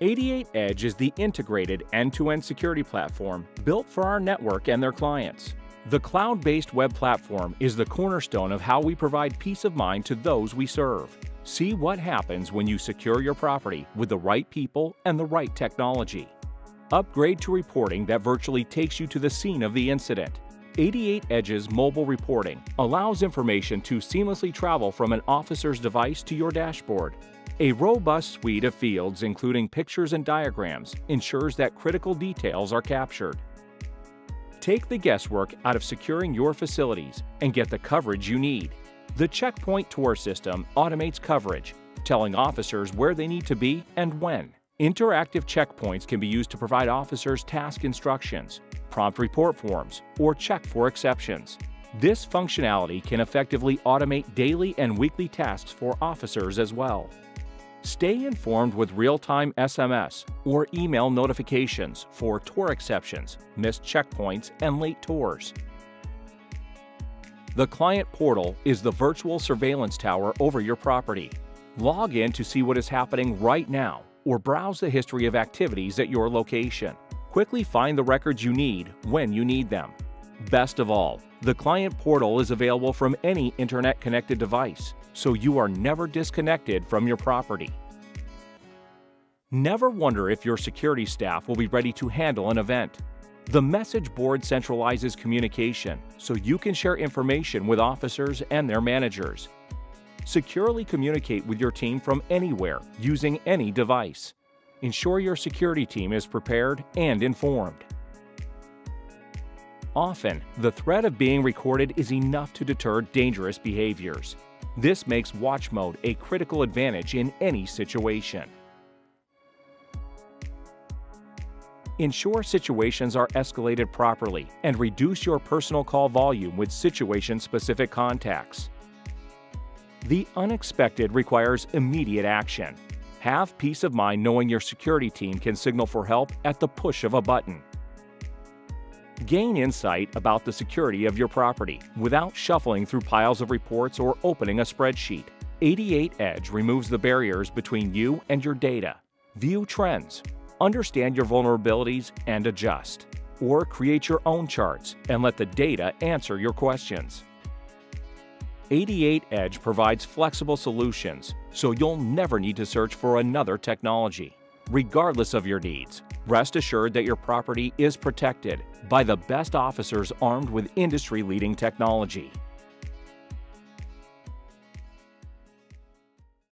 88Edge is the integrated end-to-end security platform built for our network and their clients. The cloud-based web platform is the cornerstone of how we provide peace of mind to those we serve. See what happens when you secure your property with the right people and the right technology. Upgrade to reporting that virtually takes you to the scene of the incident. 88Edge's mobile reporting allows information to seamlessly travel from an officer's device to your dashboard. A robust suite of fields, including pictures and diagrams, ensures that critical details are captured. Take the guesswork out of securing your facilities and get the coverage you need. The Checkpoint Tour system automates coverage, telling officers where they need to be and when. Interactive checkpoints can be used to provide officers task instructions, prompt report forms, or check for exceptions. This functionality can effectively automate daily and weekly tasks for officers as well. Stay informed with real-time SMS or email notifications for tour exceptions, missed checkpoints, and late tours. The client portal is the virtual surveillance tower over your property. Log in to see what is happening right now or browse the history of activities at your location. Quickly find the records you need when you need them. Best of all, the client portal is available from any internet-connected device, so you are never disconnected from your property. Never wonder if your security staff will be ready to handle an event. The message board centralizes communication, so you can share information with officers and their managers. Securely communicate with your team from anywhere using any device. Ensure your security team is prepared and informed. Often, the threat of being recorded is enough to deter dangerous behaviors. This makes watch mode a critical advantage in any situation. Ensure situations are escalated properly and reduce your personal call volume with situation-specific contacts. The unexpected requires immediate action. Have peace of mind knowing your security team can signal for help at the push of a button. Gain insight about the security of your property without shuffling through piles of reports or opening a spreadsheet. 88Edge removes the barriers between you and your data. View trends, understand your vulnerabilities and adjust, or create your own charts and let the data answer your questions. 88Edge provides flexible solutions, so you'll never need to search for another technology. Regardless of your needs, rest assured that your property is protected by the best officers armed with industry-leading technology.